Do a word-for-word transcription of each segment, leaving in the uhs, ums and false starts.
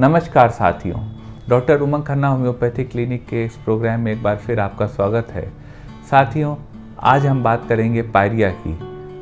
नमस्कार साथियों, doctor Umang Khanna homeopathic clinic के इस प्रोग्राम में एक बार फिर आपका स्वागत है। साथियों, आज हम बात करेंगे पायरिया की,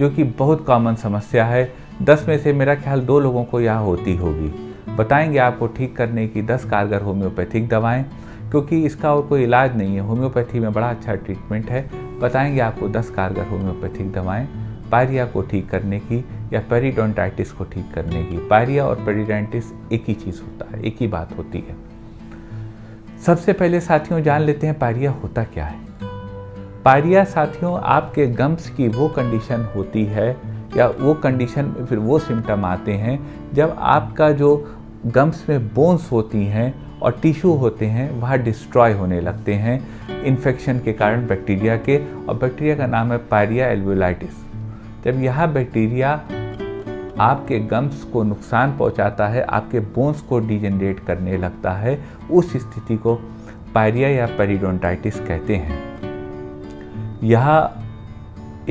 जो कि बहुत कॉमन समस्या है। दस में से मेरा ख्याल दो लोगों को यह होती होगी। बताएंगे आपको ठीक करने की दस कारगर होम्योपैथिक दवाएं, क्योंकि इसका और कोई इलाज नहीं है। होम्योपैथी में बड़ा अच्छा ट्रीटमेंट है। बताएंगे आपको दस कारगर होम्योपैथिक दवाएं पायरिया को ठीक करने की या पेरीडोंटाइटिस को ठीक करने की। पायरिया और पेरीडोंटाइटिस एक ही चीज़ होता है, एक ही बात होती है। सबसे पहले साथियों जान लेते हैं पायरिया होता क्या है। पायरिया साथियों आपके गम्स की वो कंडीशन होती है या वो कंडीशन फिर वो सिम्टम आते हैं जब आपका जो गम्स में बोन्स होती हैं और टिश्यू होते हैं वह डिस्ट्रॉय होने लगते हैं इन्फेक्शन के कारण बैक्टीरिया के, और बैक्टीरिया का नाम है पायरिया एल्विलाइटिस। जब यह बैक्टीरिया आपके गम्स को नुकसान पहुंचाता है, आपके बोन्स को डिजेनरेट करने लगता है, उस स्थिति को पायरिया या पेरीडोंटाइटिस कहते हैं। यह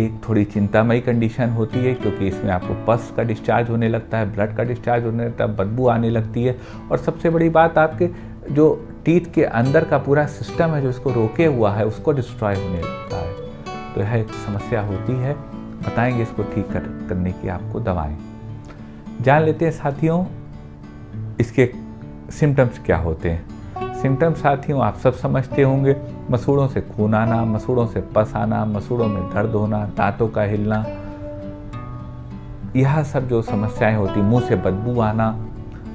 एक थोड़ी चिंतामयी कंडीशन होती है क्योंकि इसमें आपको पस का डिस्चार्ज होने लगता है, ब्लड का डिस्चार्ज होने लगता है, बदबू आने लगती है, और सबसे बड़ी बात आपके जो टीथ के अंदर का पूरा सिस्टम है जो इसको रोके हुआ है उसको डिस्ट्रॉय होने लगता है। तो यह एक समस्या होती है। बताएंगे इसको ठीक कर, करने की आपको दवाएं। जान लेते हैं साथियों इसके सिम्टम्स क्या होते हैं। सिम्टम्स साथियों आप सब समझते होंगे, मसूड़ों से खून आना, मसूड़ों से पस आना, मसूड़ों में दर्द होना, दांतों का हिलना, यह सब जो समस्याएं होती, मुंह से बदबू आना,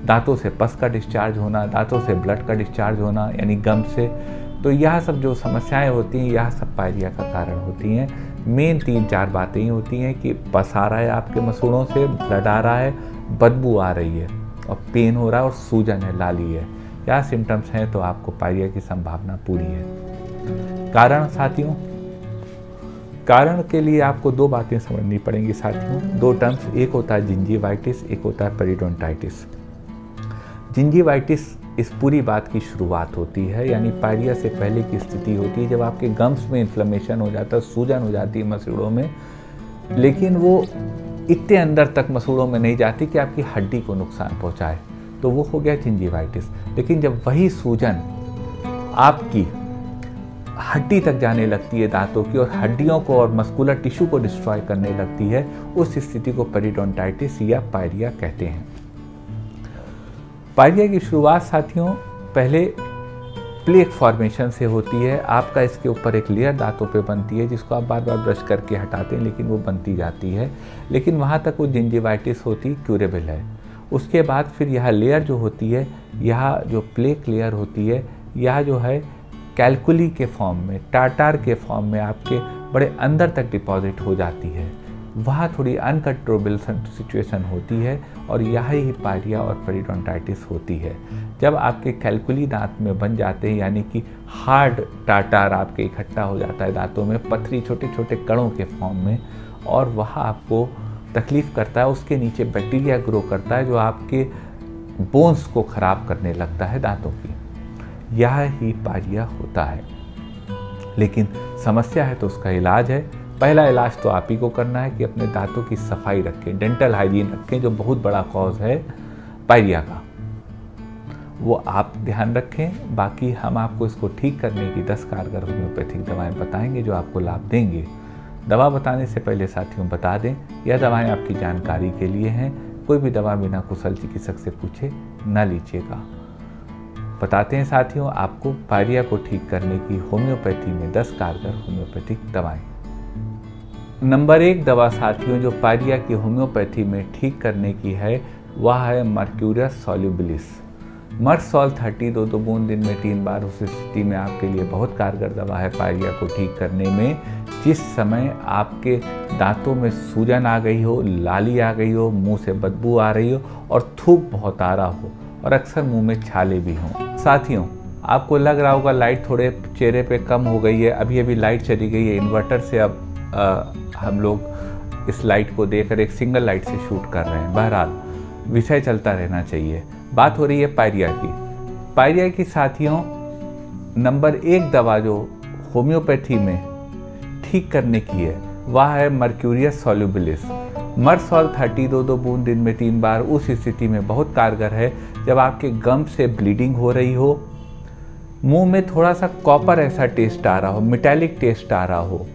दांतों से पस का डिस्चार्ज होना, दांतों से ब्लड का डिस्चार्ज होना यानी गम से, तो यह सब जो समस्याएं होती हैं यह सब पायरिया का कारण होती हैं। मेन तीन चार बातें ही होती हैं कि पस आ रहा है आपके मसूड़ों से, ब्लड आ रहा है, बदबू आ रही है और पेन हो रहा है और सूजन है, लाली है। यह सिम्टम्स हैं तो आपको पायरिया की संभावना पूरी है। कारण साथियों, कारण के लिए आपको दो बातें समझनी पड़ेंगी साथियों, दो टर्म्स। एक होता है जिंजिवाइटिस, एक होता है पेरीडोंटाइटिस। जिंजिवाइटिस इस पूरी बात की शुरुआत होती है, यानी पायरिया से पहले की स्थिति होती है जब आपके गम्स में इन्फ्लेमेशन हो जाता है, सूजन हो जाती है मसूड़ों में, लेकिन वो इतने अंदर तक मसूड़ों में नहीं जाती कि आपकी हड्डी को नुकसान पहुंचाए, तो वो हो गया जिंजिवाइटिस। लेकिन जब वही सूजन आपकी हड्डी तक जाने लगती है, दांतों की, और हड्डियों को और मस्कुलर टिश्यू को डिस्ट्रॉय करने लगती है, उस स्थिति को पेरीडोंटाइटिस या पायरिया कहते हैं। पायरिया की शुरुआत साथियों पहले प्लेक फॉर्मेशन से होती है। आपका इसके ऊपर एक लेयर दांतों पे बनती है जिसको आप बार बार ब्रश करके हटाते हैं लेकिन वो बनती जाती है, लेकिन वहाँ तक वो जिंजिवाइटिस होती क्यूरेबल है। उसके बाद फिर यह लेयर जो होती है, यह जो प्लेक लेयर होती है, यह जो है कैलकुली के फॉर्म में, टाटार के फॉर्म में आपके बड़े अंदर तक डिपॉजिट हो जाती है। वहाँ थोड़ी अनकंट्रोलेबल सिचुएशन होती है और यही पायरिया और पेरीडोंटाइटिस होती है। जब आपके कैलकुली दांत में बन जाते हैं, यानी कि हार्ड टाटार आपके इकट्ठा हो जाता है दांतों में, पथरी छोटे छोटे कणों के फॉर्म में, और वह आपको तकलीफ़ करता है। उसके नीचे बैक्टीरिया ग्रो करता है जो आपके बोन्स को ख़राब करने लगता है दांतों की। यह ही पायरिया होता है, लेकिन समस्या है तो उसका इलाज है। पहला इलाज तो आप ही को करना है कि अपने दांतों की सफाई रखें, डेंटल हाइजीन रखें, जो बहुत बड़ा कॉज है पायरिया का, वो आप ध्यान रखें। बाकी हम आपको इसको ठीक करने की दस कारगर होम्योपैथिक दवाएं बताएंगे जो आपको लाभ देंगे। दवा बताने से पहले साथियों बता दें यह दवाएं आपकी जानकारी के लिए हैं, कोई भी दवा बिना कुशल चिकित्सक से पूछे न लीजिएगा। बताते हैं साथियों आपको पायरिया को ठीक करने की होम्योपैथी में दस कारगर होम्योपैथिक दवाएँ। नंबर एक दवा साथियों जो पायरिया की होम्योपैथी में ठीक करने की है वह है मर्क्यूरियस सॉल्युबिलिस। मर्सॉल थर्टी दो दो बूंद दिन में तीन बार उस स्थिति में आपके लिए बहुत कारगर दवा है पायरिया को ठीक करने में। जिस समय आपके दांतों में सूजन आ गई हो, लाली आ गई हो, मुंह से बदबू आ रही हो और थूक बहुत आ रहा हो और अक्सर मुंह में छाले भी हों। साथियों आपको लग रहा होगा लाइट थोड़े चेहरे पर कम हो गई है, अभी अभी लाइट चली गई है इन्वर्टर से, अब आ, हम लोग इस लाइट को देकर एक सिंगल लाइट से शूट कर रहे हैं। बहरहाल विषय चलता रहना चाहिए। बात हो रही है पायरिया की। पायरिया की साथियों नंबर एक दवा जो होम्योपैथी में ठीक करने की है वह है मर्क्यूरियस सॉल्युबिलिस। मर्सॉल थर्टी दो दो बूंद दिन में तीन बार उस स्थिति में बहुत कारगर है जब आपके गम से ब्लीडिंग हो रही हो, मुंह में थोड़ा सा कॉपर ऐसा टेस्ट आ रहा हो, मेटालिक टेस्ट आ रहा हो,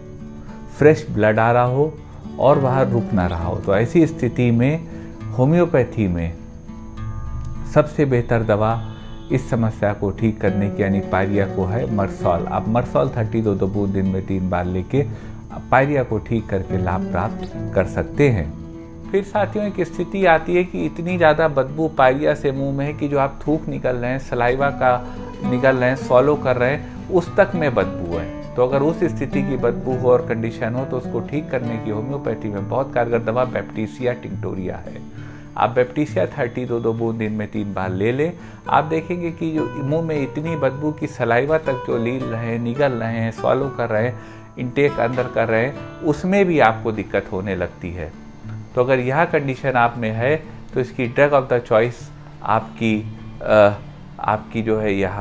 फ्रेश ब्लड आ रहा हो और बाहर रुक ना रहा हो। तो ऐसी स्थिति में होम्योपैथी में सबसे बेहतर दवा इस समस्या को ठीक करने की यानी पायरिया को है मर्सॉल। आप मर्सॉल थर्टी दो दो बूंद दिन में तीन बार लेके पायरिया को ठीक करके लाभ प्राप्त कर सकते हैं। फिर साथियों एक स्थिति आती है कि इतनी ज़्यादा बदबू पायरिया से मुंह में है कि जो आप थूक निकल रहे हैं, सलाइवा का निकल रहे हैं, सॉलो कर रहे हैं, उस तक में बदबू है। तो अगर उस स्थिति की बदबू हो और कंडीशन हो तो उसको ठीक करने की होम्योपैथी में बहुत कारगर दवा बैप्टीसिया टिंक्टोरिया है। आप बैप्टीसिया थर्टी दो दो बूंद दिन में तीन बार ले लें। आप देखेंगे कि जो मुँह में इतनी बदबू की सलाइवा तक जो लील रहे हैं, निगल रहे हैं, सॉलो कर रहे हैं, इंटेक अंदर कर रहे हैं, उसमें भी आपको दिक्कत होने लगती है। तो अगर यह कंडीशन आप में है तो इसकी ड्रग ऑफ द चॉइस आपकी आ, आपकी जो है यह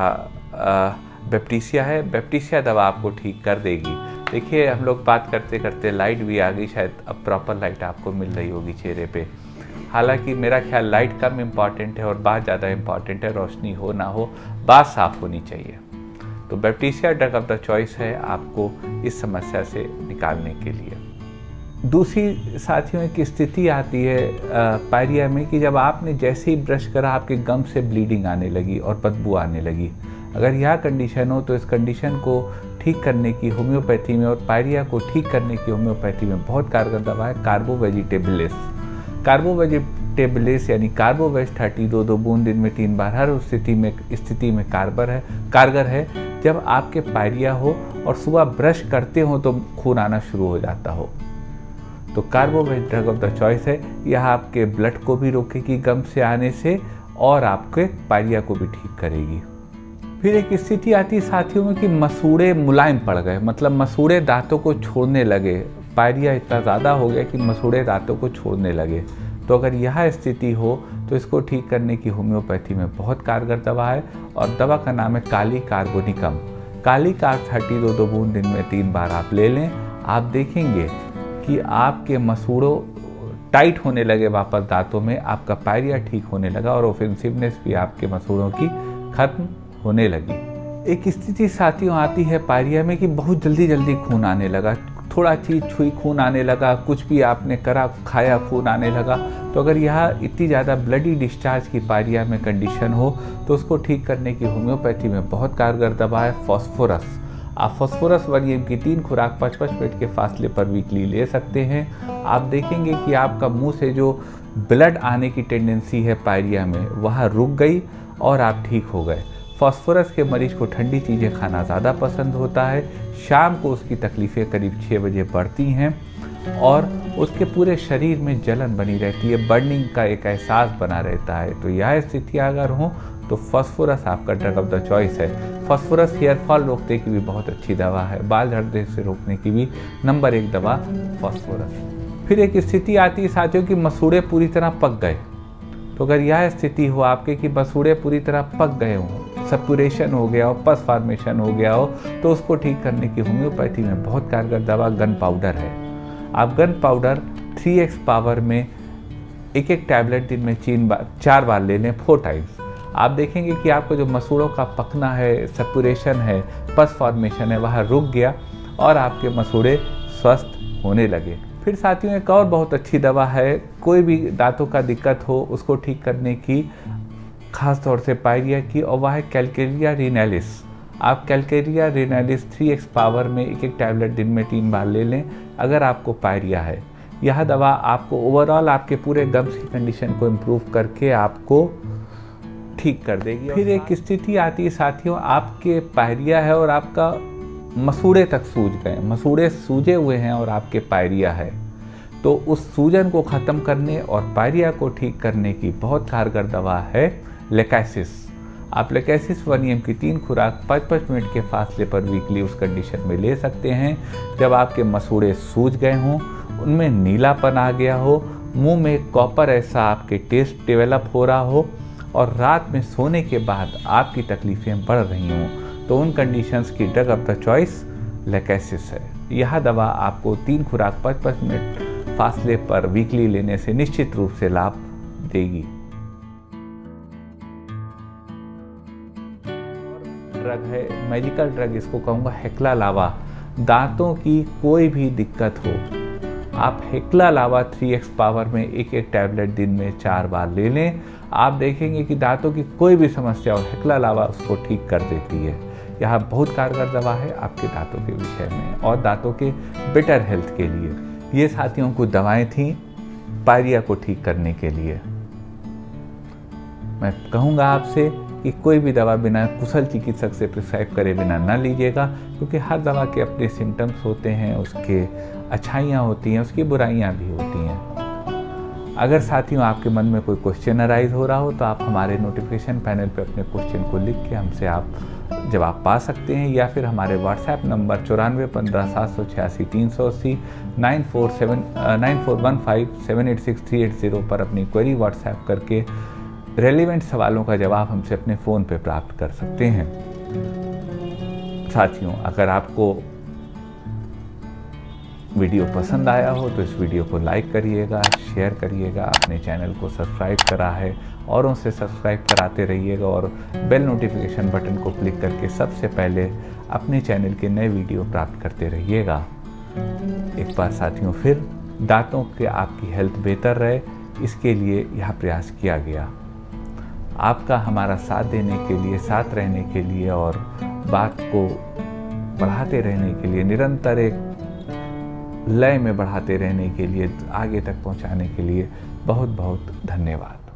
बैप्टीसिया है। बैप्टीसिया दवा आपको ठीक कर देगी। देखिए हम लोग बात करते करते लाइट भी आ गई, शायद अब प्रॉपर लाइट आपको मिल रही होगी चेहरे पे। हालांकि मेरा ख्याल लाइट कम इम्पॉर्टेंट है और बात ज़्यादा इम्पॉर्टेंट है, रोशनी हो ना हो बात साफ होनी चाहिए। तो baptisia drug of the choice है आपको इस समस्या से निकालने के लिए। दूसरी साथियों एक स्थिति आती है पायरिया में कि जब आपने जैसे ही ब्रश करा आपके गम से ब्लीडिंग आने लगी और बदबू आने लगी। अगर यह कंडीशन हो तो इस कंडीशन को ठीक करने की होम्योपैथी में और पायरिया को ठीक करने की होम्योपैथी में बहुत कारगर दवा है कार्बोवेजिटेबलिस। कार्बोवेजिटेबलिस यानी कार्बोवेज थर्टी दो दो बूंद दिन में तीन बार हर स्थिति में स्थिति में कारबर है कारगर है जब आपके पायरिया हो और सुबह ब्रश करते हो तो खून आना शुरू हो जाता हो। तो carbo veg drug of the choice है। यह आपके ब्लड को भी रोकेगी गम से आने से और आपके पायरिया को भी ठीक करेगी। फिर एक स्थिति आती है साथियों में कि मसूड़े मुलायम पड़ गए, मतलब मसूड़े दांतों को छोड़ने लगे। पायरिया इतना ज़्यादा हो गया कि मसूड़े दांतों को छोड़ने लगे। तो अगर यह स्थिति हो तो इसको ठीक करने की होम्योपैथी में बहुत कारगर दवा है और दवा का नाम है कली कार्बोनिकम। कली कार्ब थर्टी दो दो बूंद दिन में तीन बार आप ले लें। आप देखेंगे कि आपके मसूड़ों टाइट होने लगे वापस दांतों में, आपका पायरिया ठीक होने लगा और ऑफेंसिवनेस भी आपके मसूड़ों की खत्म होने लगी। एक स्थिति साथियों आती है पायरिया में कि बहुत जल्दी जल्दी खून आने लगा, थोड़ा चीज छुई खून आने लगा, कुछ भी आपने करा खाया खून आने लगा। तो अगर यह इतनी ज़्यादा ब्लडी डिस्चार्ज की पायरिया में कंडीशन हो तो उसको ठीक करने की होम्योपैथी में बहुत कारगर दवा है फॉस्फोरस। आप फॉस्फोरस वन एम की तीन खुराक पाँच पाँच मिनट के फासले पर वीकली ले सकते हैं। आप देखेंगे कि आपका मुंह से जो ब्लड आने की टेंडेंसी है पायरिया में वह रुक गई और आप ठीक हो गए। फॉस्फोरस के मरीज को ठंडी चीज़ें खाना ज़्यादा पसंद होता है। शाम को उसकी तकलीफ़ें करीब छः बजे बढ़ती हैं और उसके पूरे शरीर में जलन बनी रहती है, बर्निंग का एक एहसास बना रहता है। तो यह स्थिति अगर हो तो फॉस्फोरस आपका ड्रग ऑफ द चॉइस है। फॉस्फोरस हेयर फॉल रोकने की भी बहुत अच्छी दवा है, बाल झड़ने से रोकने की भी नंबर एक दवा फॉस्फोरस। फिर एक स्थिति आती है साथियों कि मसूड़े पूरी तरह पक गए। तो अगर यह स्थिति हो आपके कि मसूड़े पूरी तरह पक गए हों, सप्यूरेशन हो गया हो, पस फॉर्मेशन हो गया हो, तो उसको ठीक करने की होम्योपैथी में बहुत कारगर दवा गन पाउडर है। आप gun powder three x power में एक एक टैबलेट दिन में तीन बार चार बार ले लें फोर टाइम्स। आप देखेंगे कि आपको जो मसूड़ों का पकना है, सप्यूरेशन है, पस फॉर्मेशन है वह रुक गया और आपके मसूड़े स्वस्थ होने लगे। फिर साथियों एक और बहुत अच्छी दवा है, कोई भी दांतों का दिक्कत हो उसको ठीक करने की खास तौर से पायरिया की, और वह है कैलकेरिया रेनालिस। आप calcarea renalis three x power में एक एक टैबलेट दिन में तीन बार ले लें अगर आपको पायरिया है। यह दवा आपको ओवरऑल आपके पूरे गम्स की कंडीशन को इम्प्रूव करके आपको ठीक कर देगी। फिर एक स्थिति आती है साथियों आपके पायरिया है और आपका मसूड़े तक सूज गए, मसूड़े सूजे हुए हैं और आपके पायरिया है। तो उस सूजन को ख़त्म करने और पायरिया को ठीक करने की बहुत कारगर दवा है लकैसिस। आप लकैसिस वन एम की तीन खुराक पाँच पाँच मिनट के फासले पर वीकली उस कंडीशन में ले सकते हैं जब आपके मसूड़े सूज गए हों, उनमें नीलापन आ गया हो, मुँह में कॉपर ऐसा आपके टेस्ट डेवलप हो रहा हो और रात में सोने के बाद आपकी तकलीफ़ें बढ़ रही हों, तो उन कंडीशंस की drug of the choice lachesis है। यह दवा आपको तीन खुराक पाँच पाँच मिनट फासले पर वीकली लेने से निश्चित रूप से लाभ देगी। ड्रग है, मेडिकल ड्रग इसको कहूँगा हेकला लावा। दांतों की कोई भी दिक्कत हो, आप hekla lava three x power में एक एक टैबलेट दिन में चार बार ले लें। आप देखेंगे कि दांतों की कोई भी समस्या हो, हेकला लावा उसको ठीक कर देती है। यह बहुत कारगर दवा है आपके दांतों के विषय में और दांतों के बेटर हेल्थ के लिए। ये साथियों कुछ दवाएं थीं पायरिया को ठीक करने के लिए। मैं कहूँगा आपसे कि कोई भी दवा बिना कुशल चिकित्सक से प्रिस्क्राइब करे बिना ना लीजिएगा, क्योंकि हर दवा के अपने सिम्टम्स होते हैं, उसके अच्छाइयाँ होती हैं, उसकी बुराइयाँ भी होती हैं। अगर साथियों आपके मन में कोई क्वेश्चन अराइज हो रहा हो तो आप हमारे नोटिफिकेशन पैनल पर अपने क्वेश्चन को लिख के हमसे आप जवाब पा सकते हैं, या फिर हमारे व्हाट्सएप नंबर चौरानवे पंद्रह सात सौ छियासी तीन सौ अस्सी nine four seven nine four one five seven eight six three eight zero पर अपनी क्वेरी व्हाट्सएप करके रेलिवेंट सवालों का जवाब हमसे अपने फ़ोन पे प्राप्त कर सकते हैं। साथियों अगर आपको वीडियो पसंद आया हो तो इस वीडियो को लाइक करिएगा, शेयर करिएगा, अपने चैनल को सब्सक्राइब करा है औरों से सब्सक्राइब कराते रहिएगा और बेल नोटिफिकेशन बटन को क्लिक करके सबसे पहले अपने चैनल के नए वीडियो प्राप्त करते रहिएगा। एक बार साथियों फिर दांतों के आपकी हेल्थ बेहतर रहे, इसके लिए यह प्रयास किया गया। आपका हमारा साथ देने के लिए, साथ रहने के लिए और बात को बढ़ाते रहने के लिए, निरंतर एक लय में बढ़ाते रहने के लिए, आगे तक पहुंचाने के लिए बहुत बहुत धन्यवाद।